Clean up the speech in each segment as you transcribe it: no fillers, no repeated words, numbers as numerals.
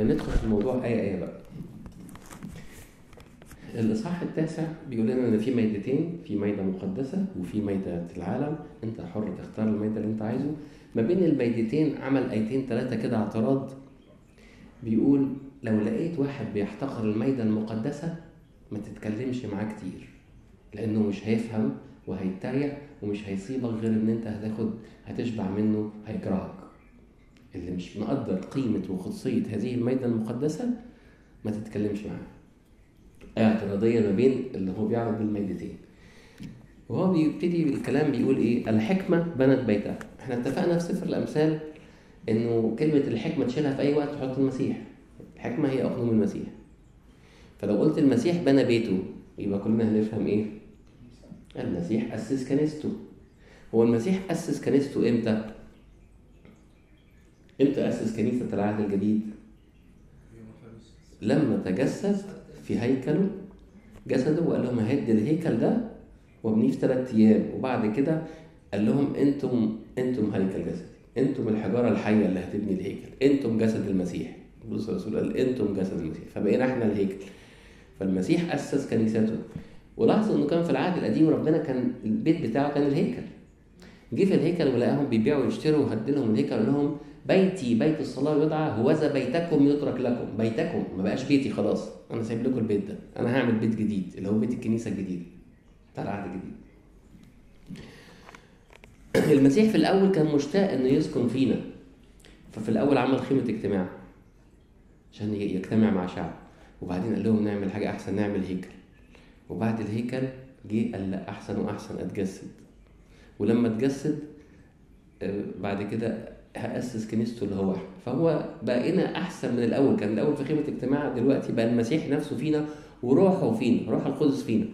ندخل في الموضوع آية آية بقى. الإصحاح 9 بيقول لنا إن في مائدتين، في مائدة مقدسة وفي مائدة العالم، أنت حر تختار المائدة اللي أنت عايزه. ما بين المائدتين عمل آيتين ثلاثة كده اعتراض، بيقول لو لقيت واحد بيحتقر المائدة المقدسة ما تتكلمش معاه كتير، لأنه مش هيفهم وهيتريق ومش هيصيبك غير إن أنت هتشبع منه، هيكرهك. اللي مش مقدر قيمة وخصوصية هذه المائدة المقدسة ما تتكلمش معاه. اعتراضية ما بين اللي هو بيعرض بالمائدتين. وهو بيبتدي الكلام بيقول إيه؟ الحكمة بنت بيتها. إحنا اتفقنا في سفر الأمثال إنه كلمة الحكمة تشيلها في أي وقت تحط المسيح. الحكمة هي أقنوم المسيح. فلو قلت المسيح بنى بيته يبقى كلنا هنفهم إيه؟ المسيح أسس كنيسته. هو المسيح أسس كنيسته إمتى؟ إمتى أسس كنيسة العهد الجديد؟ لما تجسد في هيكله جسده وقال لهم ههد الهيكل ده وابنيه في 3 أيام، وبعد كده قال لهم أنتم هيكل جسدي، أنتم الحجارة الحية اللي هتبني الهيكل، أنتم جسد المسيح. بص الرسول قال أنتم جسد المسيح، فبقينا إحنا الهيكل. فالمسيح أسس كنيسته. ولاحظوا إنه كان في العهد القديم ربنا كان البيت بتاعه كان الهيكل. جه في الهيكل ولقاهم بيبيعوا ويشتروا وهد لهم الهيكل، قال لهم بيتي بيت الصلاة يدعى، هوذا بيتكم يترك لكم. بيتكم ما بقاش بيتي خلاص، أنا سايب لكم البيت ده، أنا هعمل بيت جديد اللي هو بيت الكنيسة الجديدة بتاع العهد الجديد. المسيح في الأول كان مشتاق إنه يسكن فينا، ففي الأول عمل خيمة اجتماع عشان يجتمع مع شعب، وبعدين قال لهم نعمل حاجة أحسن، نعمل هيكل. وبعد الهيكل جه قال لا أحسن وأحسن أتجسد، ولما اتجسد بعد كده هأسس كنيسته اللي هو احنا. فهو بقينا احسن من الاول، كان الاول في خيمه اجتماع، دلوقتي بقى المسيح نفسه فينا وروحه فينا، روح القدس فينا.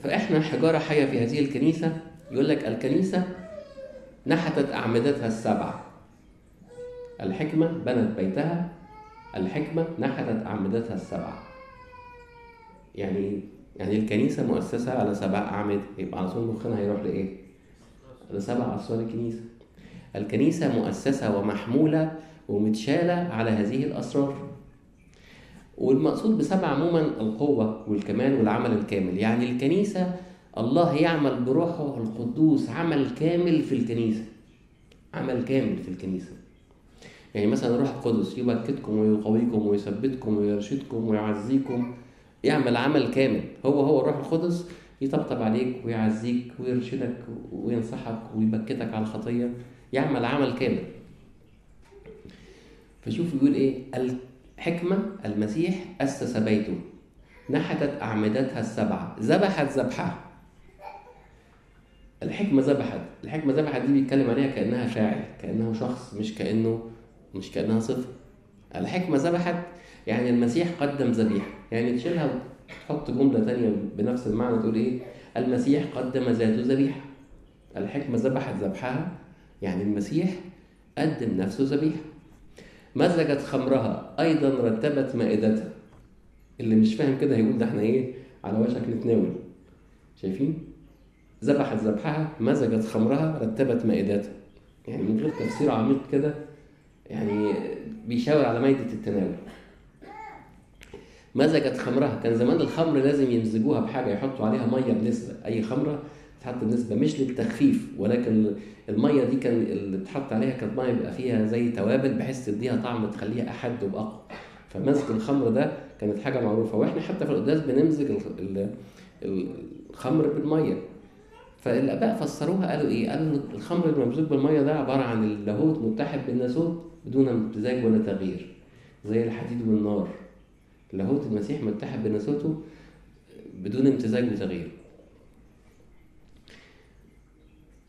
فاحنا حجاره حيه في هذه الكنيسه. يقول لك الكنيسه نحتت اعمدتها السبعه. الحكمه بنت بيتها، الحكمه نحتت اعمدتها السبعه. يعني الكنيسه مؤسسه على 7 أعمدة، يبقى على طول مخنا هيروح لايه؟ 7 أسوار الكنيسة. الكنيسة مؤسسة ومحمولة ومتشالة على هذه الأسرار. والمقصود ب7 عموما القوة والكمال والعمل الكامل. يعني الكنيسة الله يعمل بروحه القدوس عمل كامل في الكنيسة، عمل كامل في الكنيسة. يعني مثلا الروح القدس يبكتكم ويقويكم ويثبتكم ويرشدكم ويعزيكم، يعمل عمل كامل. هو الروح القدس يطبطب عليك ويعزيك ويرشدك وينصحك ويبكتك على الخطية، يعمل عمل كامل. فشوف يقول ايه؟ الحكمة المسيح أسس بيته، نحتت أعمدتها السبعة، ذبحت ذبحها. الحكمة ذبحت دي بيتكلم عليها كأنها فاعل، كأنه شخص، مش كأنها صفة. الحكمة ذبحت يعني المسيح قدم ذبيحة. يعني تشيلها تحط جملة تانية بنفس المعنى تقول إيه؟ المسيح قدم ذاته ذبيحة. الحكمة ذبحت ذبحها يعني المسيح قدم نفسه ذبيحة. مزجت خمرها، أيضا رتبت مائدتها. اللي مش فاهم كده هيقول ده إحنا إيه؟ على وشك نتناول. شايفين؟ ذبحت ذبحها، مزجت خمرها، رتبت مائدتها. يعني من غير تفسير عميق كده، يعني بيشاور على مائدة التناول. مزجت خمرها، كان زمان الخمر لازم يمزجوها بحاجه، يحطوا عليها ميه بنسبه، اي خمره تتحط بنسبه مش للتخفيف، ولكن الميه دي كان اللي بتحط عليها كانت ميه بيبقى فيها زي توابل بحيث تديها طعم تخليها احد واقوى. فمزج الخمر ده كانت حاجه معروفه، واحنا حتى في القداس بنمزج الخمر بالميه. فالاباء فسروها قالوا ايه؟ قالوا الخمر الممزوج بالميه ده عباره عن اللاهوت متحد بالناسوت بدون امتزاج ولا تغيير، زي الحديد والنار. لاهوت المسيح متحد بناسوته بدون امتزاج وتغيير.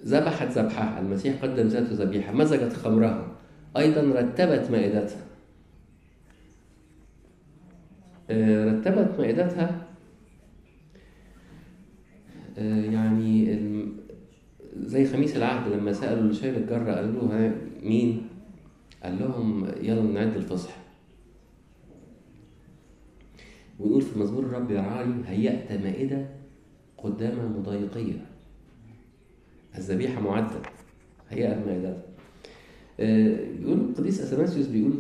ذبحت ذبحها، المسيح قدم ذاته ذبيحة. مزجت خمرها، أيضا رتبت مائدتها. رتبت مائدتها يعني زي خميس العهد لما سألوا اللي شايل الجرة قالوا له مين؟ قال لهم يلا نعد الفصح. ويقول في مزمور الرب يرعاني، هيأت مائدة قدام مضايقية، الذبيحة معدة، هيأت مائدة. يقول القديس اثناسيوس، بيقول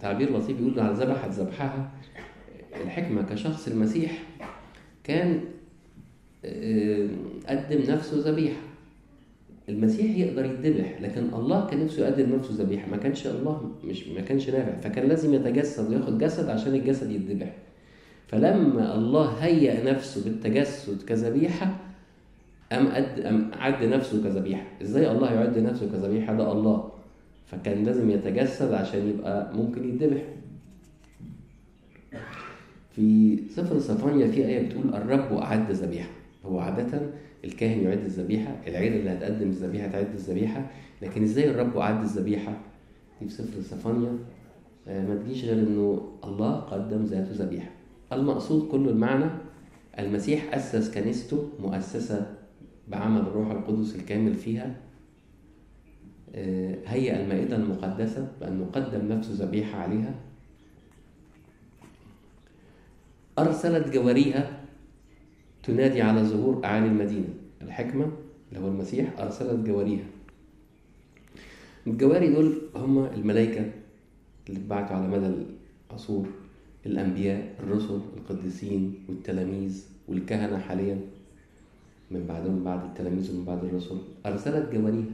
تعبير لطيف، بيقول على ذبحت ذبحها الحكمه كشخص المسيح كان قدم نفسه ذبيحه. المسيح يقدر يذبح، لكن الله كان نفسه يقدم نفسه ذبيحه، ما كانش الله مش ما كانش نافع، فكان لازم يتجسد وياخد جسد عشان الجسد يتذبح. فلما الله هيأ نفسه بالتجسد كذبيحه أم عد نفسه كذبيحه. ازاي الله يعد نفسه كذبيحه؟ ده الله، فكان لازم يتجسد عشان يبقى ممكن يتذبح. في سفر صفانيا في آية بتقول الرب أعد ذبيحة. هو عادة الكاهن يعد الذبيحة، العيلة اللي هتقدم الذبيحة تعد الذبيحة، لكن إزاي الرب أعد الذبيحة؟ دي في سفر صفانيا ما تجيش غير إنه الله قدم ذاته ذبيحة. المقصود كله المعنى المسيح أسس كنيسته مؤسسة بعمل الروح القدس الكامل فيها، هيأ المائدة المقدسة بأنه قدم نفسه ذبيحة عليها، أرسلت جواريها تنادي على ظهور أعالي المدينة. الحكمة اللي هو المسيح أرسلت جواريها. الجواري دول هم الملائكة اللي اتبعتوا على مدى العصور، الأنبياء، الرسل، القديسين والتلاميذ والكهنة حاليا، من بعدهم بعد التلاميذ ومن بعد الرسل. أرسلت جواريها،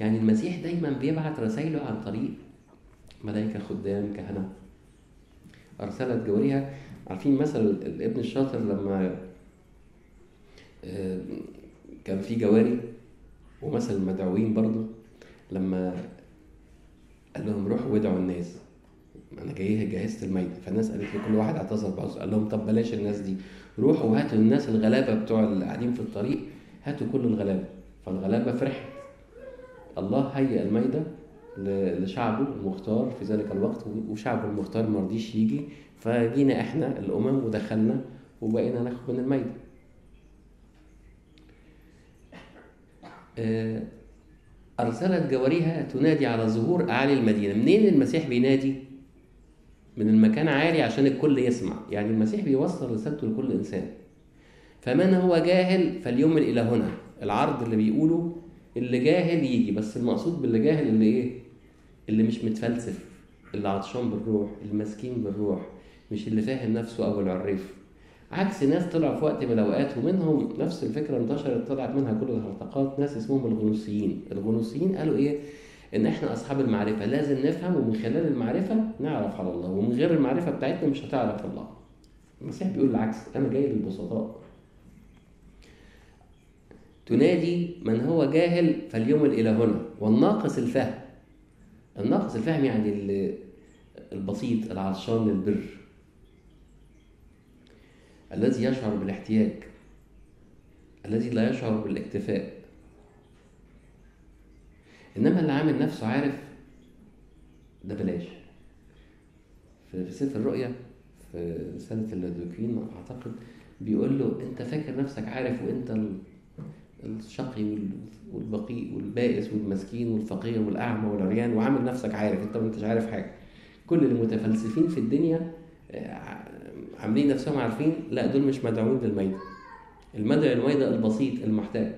يعني المسيح دايما بيبعت رسائله عن طريق ملائكة، خدام، كهنة. أرسلت جواريها. عارفين مثل الابن الشاطر لما كان في جواري، ومثل المدعوين برضه لما قال لهم روحوا وادعوا الناس، انا جاي جهزت الميدة، فالناس قالت لكل واحد اعتذر بعضه، قال لهم طب بلاش الناس دي، روحوا هاتوا الناس الغلابه بتوع اللي قاعدين في الطريق، هاتوا كل الغلابه، فالغلابه فرحت. الله هيأ الميدة لشعبه المختار في ذلك الوقت، وشعبه المختار ما رضيش يجي، فجينا احنا الامم ودخلنا وبقينا ناخد من الميدة. ارسلت جواريها تنادي على ظهور اعالي المدينه. منين المسيح بينادي؟ من المكان عالي عشان الكل يسمع، يعني المسيح بيوصل رسالته لكل انسان. فمن هو جاهل فليؤمن الى هنا، العرض اللي بيقوله اللي جاهل يجي، بس المقصود باللي جاهل اللي ايه؟ اللي مش متفلسف، اللي عطشان بالروح، المسكين بالروح، مش اللي فاهم نفسه او العريف. عكس ناس طلعوا في وقت من الاوقات ومنهم نفس الفكره انتشرت، طلعت منها كل الهرطقات، ناس اسمهم الغنوصيين. الغنوصيين قالوا ايه؟ ان احنا اصحاب المعرفه، لازم نفهم ومن خلال المعرفه نعرف على الله، ومن غير المعرفه بتاعتنا مش هتعرف الله. المسيح بيقول العكس، انا جاي للبسطاء. تنادي من هو جاهل فليمل الى هنا، والناقص الفهم. الناقص الفهم يعني البسيط العطشان للبر، الذي يشعر بالاحتياج، الذي لا يشعر بالاكتفاء. انما اللي عامل نفسه عارف ده بلاش. في سفر الرؤيا في رسالة اللودوكيين اعتقد بيقول له انت فاكر نفسك عارف، وانت الشقي والبقيء والبائس والمسكين والفقير والاعمى والعريان، وعامل نفسك عارف، انت ما انتش عارف حاجه. كل المتفلسفين في الدنيا عاملين نفسهم عارفين، لا دول مش مدعوين للميدة. المدعو الميدة البسيط المحتاج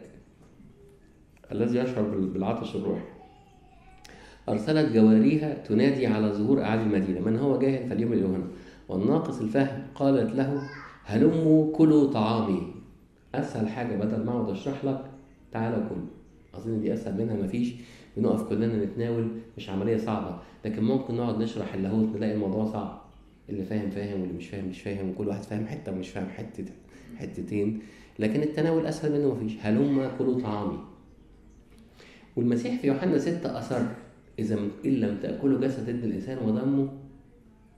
الذي يشعر بالعطش الروحي. ارسلت جواريها تنادي على ظهور اعالي المدينه، من هو جاهل فليملئ هنا. والناقص الفهم قالت له هلموا كلوا طعامي. اسهل حاجه بدل ما اقعد اشرح لك تعالى كل، اظن دي اسهل منها مفيش، بنقف كلنا نتناول، مش عمليه صعبه. لكن ممكن نقعد نشرح اللاهوت نلاقي الموضوع صعب، اللي فاهم فاهم واللي مش فاهم مش فاهم، وكل واحد فاهم حته ومش فاهم حته حتتين، لكن التناول اسهل منه مفيش. هلم كلوا طعامي. والمسيح في يوحنا 6 اصر اذا ان لم تاكلوا جسد ابن الانسان ودمه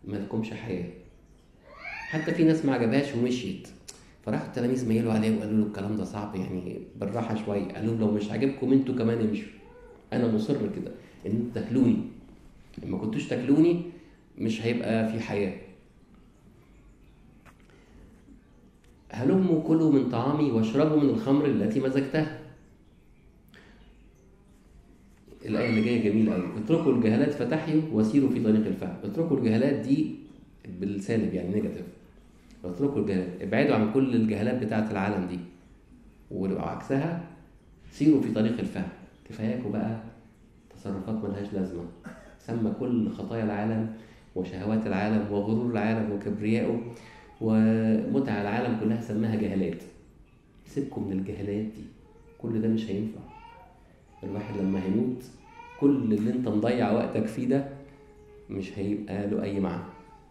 ما لكمش حياه. حتى في ناس ما عجبهاش ومشيت، فراحوا التلاميذ ميلوا عليه وقالوا له الكلام ده صعب، يعني بالراحه شويه. قالوا لهم لو مش عاجبكم انتوا كمان امشوا، انا مصر كده ان انتوا تاكلوني، لما كنتوش تاكلوني مش هيبقى في حياه. هلموا كلوا من طعامي واشربوا من الخمر التي مزجتها. الايه اللي جايه جميله قوي، اتركوا الجهالات فتحيوا وسيروا في طريق الفهم. اتركوا الجهالات دي بالسالب يعني نيجاتيف، اتركوا الجهالات، ابعدوا عن كل الجهالات بتاعة العالم دي، وعكسها سيروا في طريق الفهم. كفاياكم بقى تصرفات ملهاش لازمة. سمى كل خطايا العالم وشهوات العالم وغرور العالم وكبريائه ومتع العالم كلها سماها جهالات. سيبكم من الجهالات دي، كل ده مش هينفع. الواحد لما هيموت كل اللي انت مضيع وقتك فيه ده مش هيبقى له اي معنى.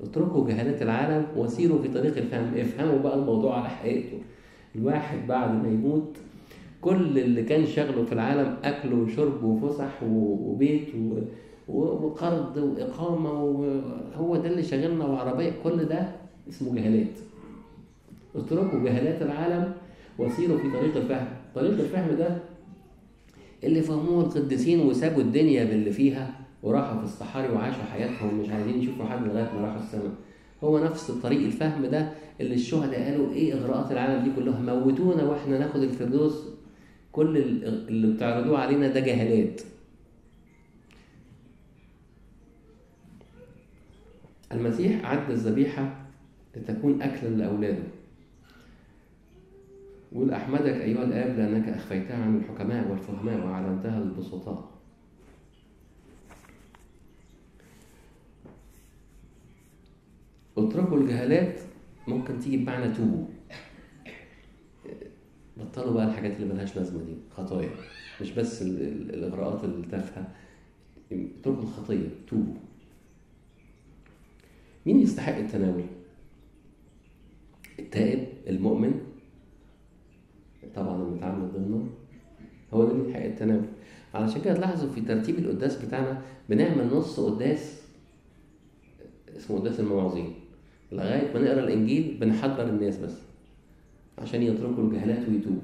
اتركوا جهالات العالم وسيروا في طريق الفهم، افهموا بقى الموضوع على حقيقته. الواحد بعد ما يموت كل اللي كان شغله في العالم اكل وشرب وفسح وبيت وقرض واقامه، وهو ده اللي شغلنا، وعربيه، كل ده اسمه جهالات. اتركوا جهالات العالم وسيروا في طريق الفهم. طريق الفهم ده اللي فهموه القديسين وسابوا الدنيا باللي فيها وراحوا في الصحاري وعاشوا حياتهم مش عايزين يشوفوا حد لغايه ما راحوا السماء. هو نفس الطريق الفهم ده اللي الشهداء قالوا ايه اغراءات العالم دي كلها، موتونا واحنا ناخد الفردوس، كل اللي بتعرضوه علينا ده جهالات. المسيح عد الذبيحه لتكون اكلا لاولاده. قل احمدك ايها الاب لانك اخفيتها عن الحكماء والفهماء واعلنتها للبسطاء. اتركوا الجهالات ممكن تيجي بمعنى توبوا، بطلوا بقى الحاجات اللي ملهاش لازمه دي، خطايا مش بس الاغراءات التافهه، اتركوا الخطيه توبوا. مين يستحق التناول؟ التائب المؤمن طبعا المتعامل ضمنه هو ده اللي يستحق التناول. علشان كده تلاحظوا في ترتيب القداس بتاعنا بنعمل نص قداس اسمه قداس المواعظين لغايه ما نقرا الانجيل، بنحضر الناس بس عشان يتركوا الجهالات ويتوبوا،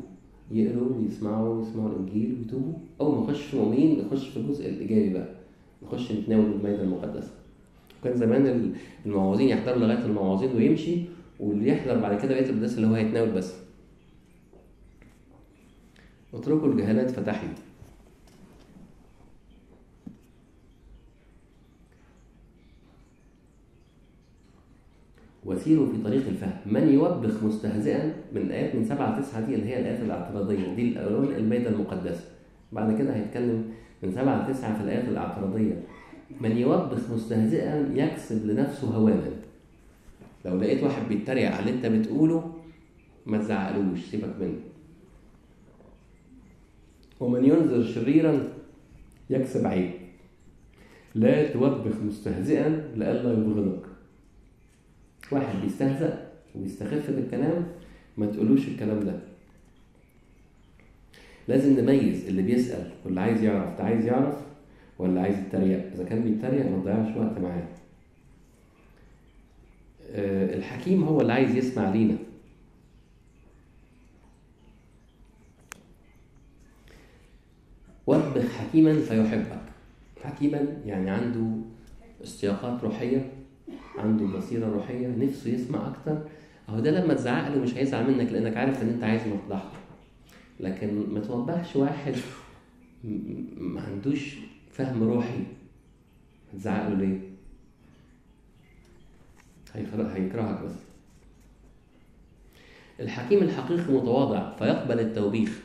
يقروا ويسمعوا الانجيل ويتوبوا. اول ما نخش مؤمنين نخش في الجزء الايجابي بقى، نخش نتناول المائده المقدسه. وكان زمان المواعظين يحضروا لغايه المواعظين ويمشي، واللي يحضر بعد كده بقيه القداس اللي هو هيتناول بس. اتركوا الجهالات فتحيوا. وسيروا في طريق الفهم. من يوبخ مستهزئا من الايات من 7-9 دي اللي هي الايات الاعتراضيه دي، الاول المائده المقدسه، بعد كده هيتكلم من 7-9 في الايات الاعتراضيه. من يوبخ مستهزئا يكسب لنفسه هوانا. لو لقيت واحد بيتريق على اللي انت بتقوله ما تزعقلوش، سيبك منه. ومن ينذر شريرا يكسب عيب. لا توبخ مستهزئا لئلا يبغضك. واحد بيستهزأ وبيستخف بالكلام ما تقولوش الكلام ده. لازم نميز اللي بيسأل واللي عايز يعرف، ده عايز يعرف ولا عايز يتريق. إذا كان بيتريق ما تضيعش وقت معاه. الحكيم هو اللي عايز يسمع لينا. وابخ حكيما فيحبك. حكيما يعني عنده استياقات روحية، عنده بصيرة روحية، نفسه يسمع أكتر. أهو ده لما تزعقله مش هيزعل منك لأنك عارف إن أنت عايز مصلحته. لكن ما توبخش واحد ما عندوش فهم روحي، هتزعقله ليه؟ هيكرهك بس. الحكيم الحقيقي متواضع فيقبل التوبيخ.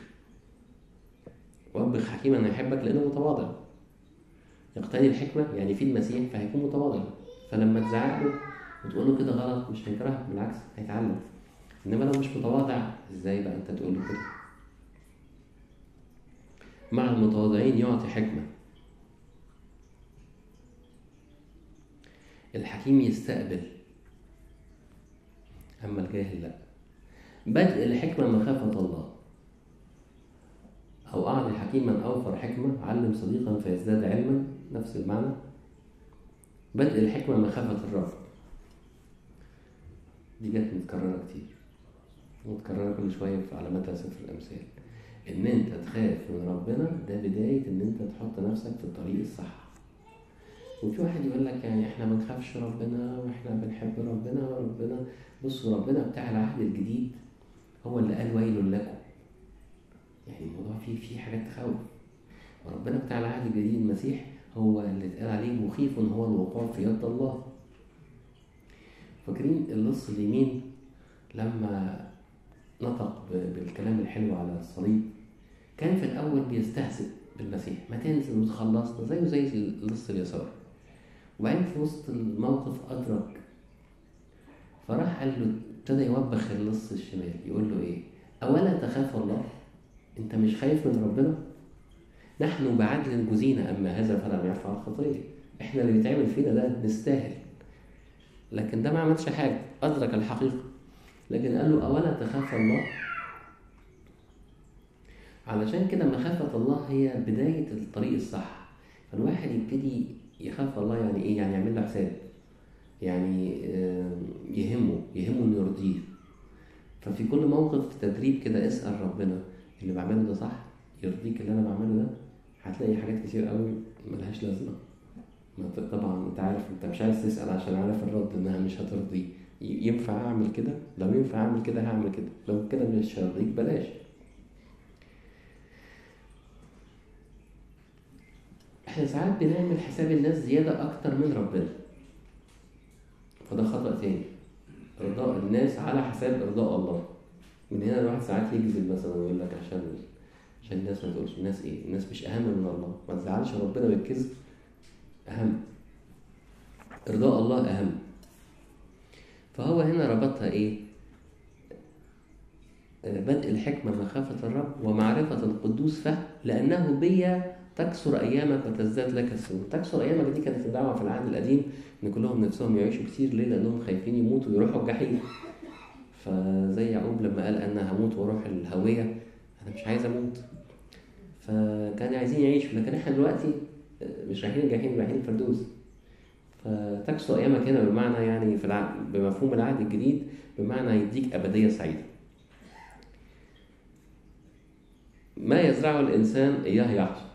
وابخ حكيما هيحبك لأنه متواضع. يقتني الحكمة يعني في المسيح فهيكون متواضع، فلما تزعقله وتقول له كده غلط مش هيكرهك، بالعكس هيتعلم. انما لو مش متواضع ازاي بقى انت تقول له كده؟ مع المتواضعين يعطي حكمه. الحكيم يستقبل اما الجاهل لا. بدء الحكمه مخافه الله. او اعطي حكيما اوفر حكمه، علم صديقا فيزداد علما، نفس المعنى. بدء الحكمة مخافة الرب دي جت متكررة كتير، متكررة كل شوية على متى سفر الأمثال. إن أنت تخاف من ربنا ده بداية إن أنت تحط نفسك في الطريق الصح. وفي واحد يقول لك يعني إحنا ما نخافش ربنا وإحنا بنحب ربنا وربنا، بصوا ربنا بتاع العهد الجديد هو اللي قال ويل لكم. يعني الموضوع فيه حاجات تخوف. وربنا بتاع العهد الجديد المسيح هو اللي اتقال عليه مخيف هو الوقوع في يد الله. فاكرين اللص اليمين لما نطق بالكلام الحلو على الصليب؟ كان في الأول بيستهزئ بالمسيح، ما تنزل وتخلصنا زيه زي اللص اليسار. وبعدين في وسط الموقف أدرك، فراح قال له، ابتدى يوبخ اللص الشمال، يقول له إيه؟ أولا تخاف الله؟ أنت مش خايف من ربنا؟ نحن بعدل جزينا، أما هذا فلم يرفع الخطية. إحنا اللي بيتعمل فينا ده نستاهل، لكن ده ما عملش حاجة، أدرك الحقيقة. لكن قال له أولا تخاف الله. علشان كده مخافة الله هي بداية الطريق الصح. فالواحد يبتدي يخاف الله يعني إيه؟ يعني يعمل له حساب، يعني يهمه إنه يرضيه. ففي كل موقف تدريب كده، اسأل ربنا اللي بعمله ده صح؟ يرضيك اللي أنا بعمله ده؟ هتلاقي حاجات كتير قوي ملهاش لازمة. طبعا انت عارف، انت مش عايز تسأل عشان عارف الرد انها مش هترضيه. ينفع اعمل كده؟ لو ينفع اعمل كده هعمل كده، لو كده مش هرضيك بلاش. احنا ساعات بنعمل حساب الناس زيادة اكتر من ربنا، فده خطأ تاني، ارضاء الناس على حساب ارضاء الله. من هنا الواحد ساعات يجذب مثلا ويقول لك عشان الناس ما تقولش. الناس ايه؟ الناس مش اهم من الله. ما تزعلش ربنا بالكذب، أهم إرضاء الله أهم. فهو هنا ربطها إيه؟ بدء الحكمة مخافة الرب ومعرفة القدوس، لأنه بي تكسر أيامك وتزداد لك السنون. تكسر أيامك دي كانت الدعوة في العهد القديم، إن كلهم نفسهم يعيشوا كتير. ليه؟ لأنهم خايفين يموتوا ويروحوا الجحيم. فزي يعقوب لما قال أنا هموت وأروح الهوية، أنا مش عايز أموت، فكانوا عايزين يعيشوا. لكن إحنا دلوقتي مش رايحين الجحيم، رايحين الفردوس. فتكسو ايامك هنا بمعنى يعني في بمفهوم العهد الجديد، بمعنى يديك ابديه سعيده. ما يزرعه الانسان اياه يحصد.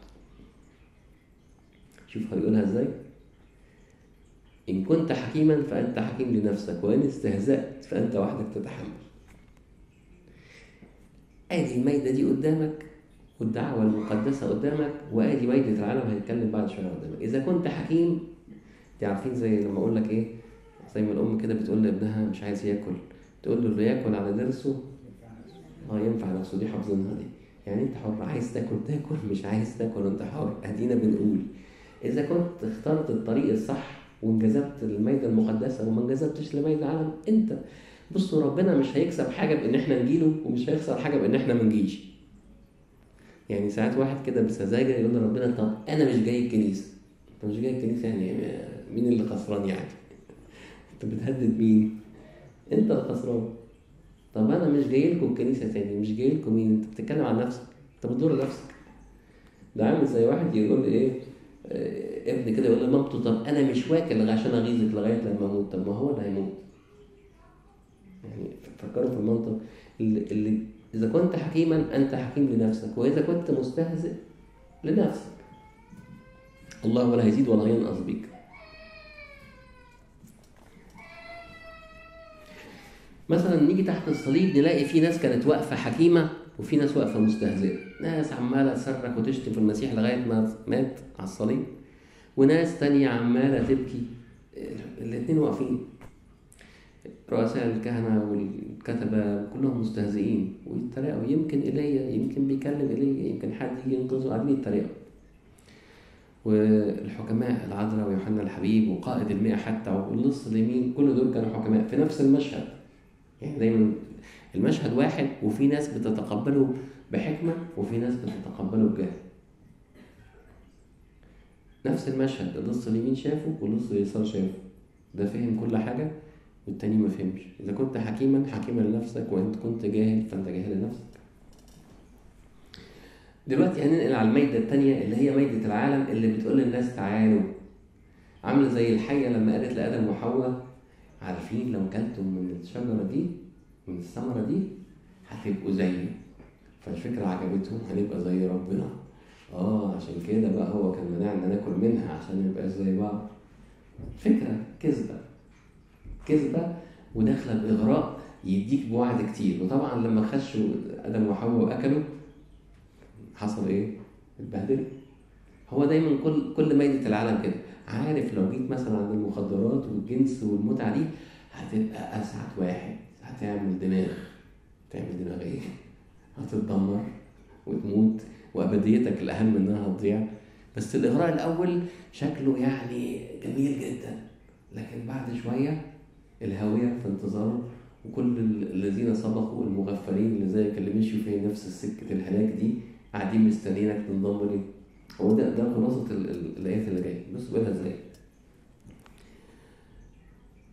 شوف هيقولها ازاي؟ ان كنت حكيما فانت حكيم لنفسك، وان استهزأت فانت وحدك تتحمل. ادي المائده دي قدامك، والدعوة المقدسة قدامك، وآدي مائدة العالم هنتكلم بعد شوية قدامك. إذا كنت حكيم، تعرفين زي لما أقول لك إيه، زي ما الأم كده بتقول لابنها مش عايز ياكل، تقول له اللي ياكل على درسه ينفع نفسه. دي حافظينها دي، يعني أنت حر، عايز تاكل تاكل، مش عايز تاكل أنت حر. أدينا بنقول إذا كنت اخترت الطريق الصح وانجذبت للمائدة المقدسة وما انجذبتش لمائدة العالم، أنت بصوا ربنا مش هيكسب حاجة بإن إحنا نجيله، ومش هيخسر حاجة بإن إحنا ما نجيش. يعني ساعات واحد كده بسذاجة يقول لربنا طب أنا مش جاي الكنيسة. أنت مش جاي الكنيسة يعني مين اللي خسران يعني؟ أنت بتهدد مين؟ أنت الخسران. طب أنا مش جاي لكم الكنيسة تاني، مش جاي لكم مين؟ أنت بتتكلم عن نفسك، أنت بتضر نفسك. ده عامل زي واحد يقول إيه ابن كده يقول لمامته طب أنا مش واكل عشان أغيظك لغاية لما أموت. طب ما هو اللي هيموت. يعني فكروا في المنطق اللي إذا كنت حكيماً أنت حكيم لنفسك، وإذا كنت مستهزئ لنفسك. الله ولا يزيد ولا ينقص بك. مثلاً نيجي تحت الصليب نلاقي في ناس كانت واقفة حكيمة وفي ناس واقفة مستهزئة. ناس عمالة تصرخ وتشتم في المسيح لغاية ما مات على الصليب، وناس تانية عمالة تبكي. الاتنين واقفين، رؤساء الكهنة والكتبة كلهم مستهزئين ويتريقوا، يمكن إيليا، يمكن بيكلم إيليا، يمكن حد يجي ينقذه، قاعدين يتريقوا. والحكماء العذراء ويوحنا الحبيب وقائد 100 حتى واللص اليمين، كل دول كانوا حكماء في نفس المشهد. يعني دايما المشهد واحد، وفي ناس بتتقبله بحكمة وفي ناس بتتقبله بجهل. نفس المشهد، اللص اليمين شافه واللص اليسار شافه، ده فهم كل حاجة والتاني ما فهمش. إذا كنت حكيماً حكيماً لنفسك، وإنت كنت جاهل فأنت جاهل لنفسك. دلوقتي هننقل على المائدة التانية اللي هي مائدة العالم، اللي بتقول للناس تعالوا. عاملة زي الحية لما قالت لآدم وحواء عارفين لو كلتم من الشجرة دي، من الثمرة دي، هتبقوا زيي. فالفكرة عجبتهم، هنبقى زي ربنا. عشان كده بقى هو كان منعنا ناكل منها عشان ما نبقاش زي بعض. فكرة كذبة وداخله باغراء، يديك بوعد كتير. وطبعا لما خشوا ادم وحواء واكلوا حصل ايه؟ اتبهدلوا. هو دايما كل مائده العالم كده، عارف لو جيت مثلا عند المخدرات والجنس والمتعه دي هتبقى اسعد واحد، هتعمل دماغ ايه؟ هتتدمر وتموت وأبديتك الأهم إنها هتضيع. بس الإغراء الأول شكله يعني جميل جدا، لكن بعد شوية الهوية في انتظاره، وكل الذين سبقوا المغفلين اللي زيك اللي مشوا في نفس السكة الهلاك دي قاعدين مستنيينك تنضم ليه. هو ده خلاصة الآيات اللي جاية. بصوا بقى إزاي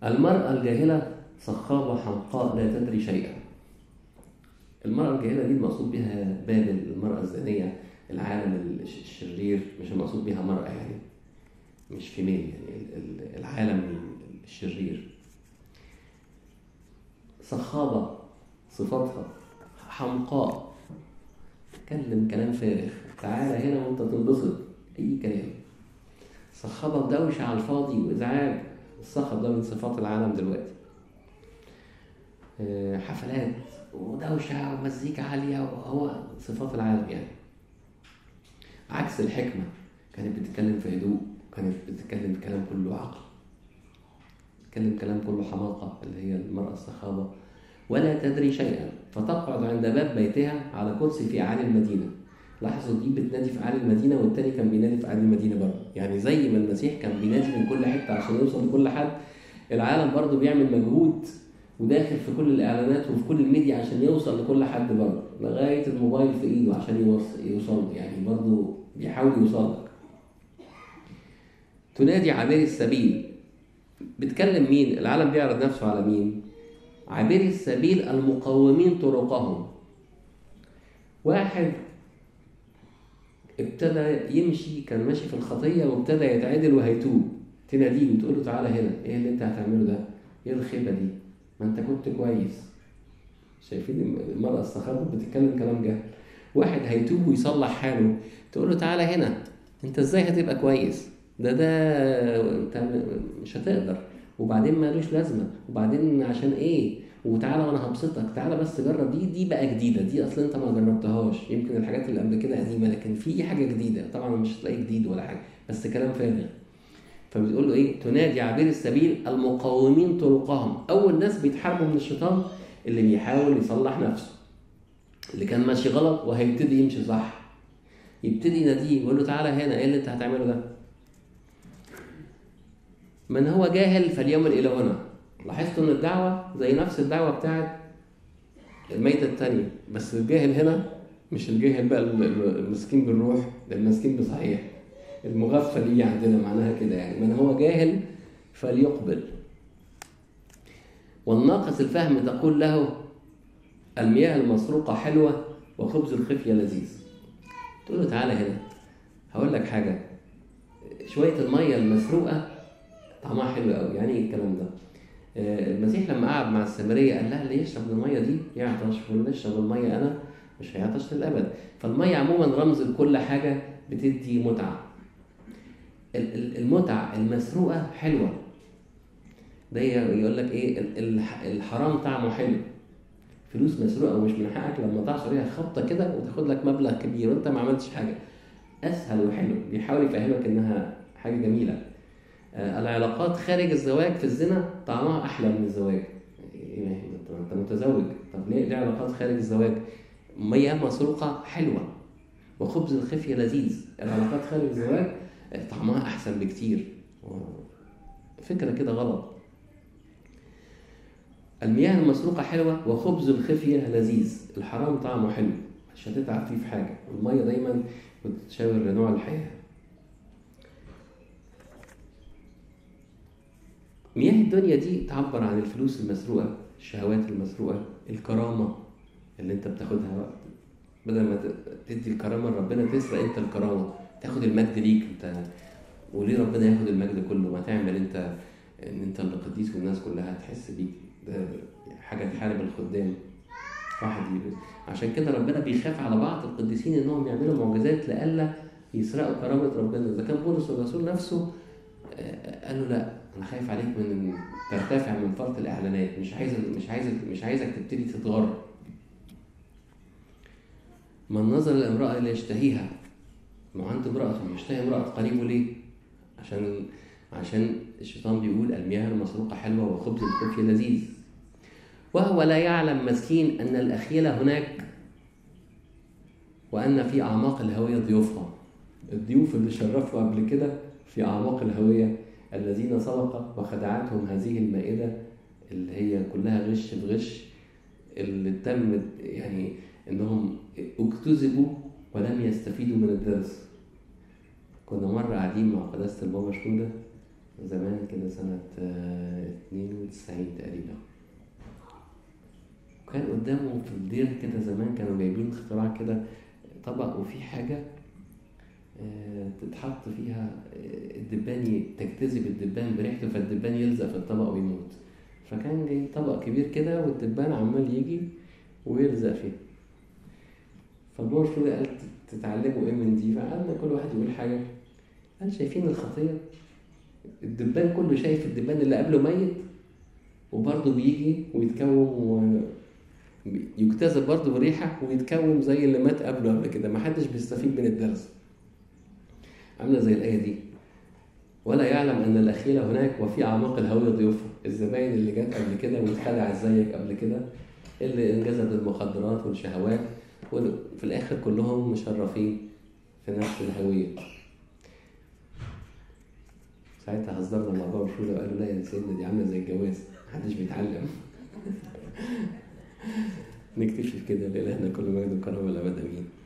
المرأة الجاهلة صخابة حمقاء لا تدري شيئا. المرأة الجاهلة دي المقصود بها بابل، المرأة الزانية، العالم الشرير، مش المقصود بها مرأة يعني، مش فيميل يعني، العالم الشرير. صخابة صفاتها، حمقاء، تكلم كلام فارغ، تعالى هنا وانت تنبسط اي كلام، صخبة دوشة على الفاضي وازعاج. الصخب ده من صفات العالم دلوقتي، حفلات ودوشة ومزيكا عالية، وهو صفات العالم يعني. عكس الحكمة، كانت بتتكلم في هدوء، كانت بتتكلم كلام كله عقل، بتتكلم كلام كله حماقة، اللي هي المرأة الصخابة. ولا تدري شيئا فتقعد عند باب بيتها على كرسي في أعالي المدينة. لاحظوا دي بتنادي في أعالي المدينة، والتاني كان بينادي في أعالي المدينة برضه، يعني زي ما المسيح كان بينادي من كل حتة عشان يوصل لكل حد، العالم برضه بيعمل مجهود وداخل في كل الإعلانات وفي كل الميديا عشان يوصل لكل حد برضه، لغاية الموبايل في إيده عشان يوصل يعني، برضه بيحاول يوصل لك. تنادي عابري السبيل، بتكلم مين؟ العالم بيعرض نفسه على مين؟ عابري السبيل المقاومين طرقهم. واحد ابتدى يمشي، كان ماشي في الخطية وابتدى يتعدل وهيتوب، تناديه وتقول له تعالى هنا، ايه اللي انت هتعمله ده؟ ايه الخيبة دي؟ ما انت كنت كويس. شايفين المرأة الصخابة بتتكلم كلام جهل. واحد هيتوب ويصلح حاله تقول له تعالى هنا، انت ازاي هتبقى كويس؟ ده انت مش هتقدر، وبعدين مالوش لازمة، وبعدين عشان ايه؟ وتعالى وانا هبسطك، تعالى بس جرب دي بقى جديدة، دي اصلا انت ما جربتهاش، يمكن الحاجات اللي قبل كده قديمة لكن في حاجة جديدة، طبعا مش هتلاقي جديد ولا حاجة بس كلام فارغ. فبتقول له ايه؟ تنادي عابري السبيل المقاومين طرقهم. اول ناس بيتحاربوا من الشيطان اللي بيحاول يصلح نفسه، اللي كان ماشي غلط وهيبتدي يمشي صح، يبتدي يناديه ويقول له تعالى هنا، ايه اللي انت هتعمله ده؟ من هو جاهل فليمل الى هنا. لاحظتوا ان الدعوه زي نفس الدعوه بتاعت الميته الثانيه، بس الجاهل هنا مش الجاهل بقى المسكين بالروح، ده المسكين بصحيح، المغفل اللي عندنا معناها كده يعني، من هو جاهل فليقبل. والناقص الفهم تقول له المياه المسروقه حلوه وخبز الخفيه لذيذ. تقول له تعالى هنا، هقول لك حاجه، شويه الميه المسروقه طعمها حلو قوي. يعني ايه الكلام ده؟ المسيح لما قعد مع السامريه قال لها اللي يشرب الميه دي يعطش، واللي يشرب الميه انا مش هيعطش للابد. فالميه عموما رمز لكل حاجه بتدي متعه. المتعه المسروقه حلوه، ده يقول لك ايه؟ الحرام طعمه حلو. فلوس مسروقه ومش من حقك، لما تعصر ليها خبطه كده وتاخد لك مبلغ كبير وانت ما عملتش حاجه، اسهل وحلو. بيحاول يفهمك انها حاجه جميله. العلاقات خارج الزواج في الزنا طعمها احلى من الزواج. ايه انت متزوج، طب ليه علاقات خارج الزواج؟ ميه مسروقه حلوه وخبز الخفيه لذيذ. العلاقات خارج الزواج طعمها احسن بكتير. فكره كده غلط. المياه المسروقه حلوه وخبز الخفيه لذيذ، الحرام طعمه حلو مش هتتعب فيه في حاجه، والميه دايما بتشاور لنوع الحياه. مياه الدنيا دي تعبر عن الفلوس المسروقة، الشهوات المسروقة، الكرامة اللي انت بتاخدها بقى. بدل ما تدي الكرامة لربنا تسرق انت الكرامة، تاخد المجد ليك انت. وليه ربنا ياخد المجد كله؟ ما تعمل انت ان انت اللي قديس والناس كلها تحس بيك، ده حاجة تحارب الخدام واحد. عشان كده ربنا بيخاف على بعض القديسين انهم يعملوا معجزات لألا يسرقوا كرامة ربنا. اذا كان بولس الرسول نفسه قال له لا انا خايف عليك من ترتفع من فرط الاعلانات، مش عايزك تبتدي تتغرب. من نظر الامراه اللي يشتهيها، ما عنده امراه يشتهي امراه قريبه ليه؟ عشان الشيطان بيقول المياه المسروقه حلوه وخبز الخفيه لذيذ. وهو لا يعلم مسكين ان الاخيله هناك وأن في أعماق الهوية ضيوفها، الضيوف اللي شرفوا قبل كده في أعماق الهوية، الذين سبق وخدعتهم هذه المائدة اللي هي كلها غش في غش، اللي تم يعني إنهم اكتذبوا ولم يستفيدوا من الدرس. كنا مرة قاعدين مع قداسة البابا شنودة زمان كده سنة 92 تقريبا، وكان قدامه في الدير كده زمان كانوا جايبين اختراع كده طبق وفيه حاجة تتحط فيها الدبان، تجتذب الدبان بريحته فالدبان يلزق في الطبق ويموت. فكان جاي طبق كبير كده والدبان عمال يجي ويلزق فيه. فالبابا شنودة قالت تتعلموا ايه من دي؟ فقعدنا كل واحد يقول حاجة. قال شايفين الخطية؟ الدبان كله شايف الدبان اللي قبله ميت وبرضه بيجي ويتكوم ويجتذب برضه بريحة ويتكوم زي اللي مات قبله قبل كده، محدش بيستفيد من الدرس. عاملة زي الآية دي، ولا يعلم أن الأخيل هناك وفي أعماق الهوية ضيوفها، الزباين اللي جت قبل كده واتخلعت زيك قبل كده، اللي انجذبت المخدرات والشهوات، وفي الآخر كلهم مشرفين في نفس الهوية. ساعتها هزرنا مع بابا شنودة وقالوا لا يا سيدنا دي عامله زي الجواز، محدش بيتعلم. نكتشف كده لإلهنا كل مجد وكرامه الأبد آمين.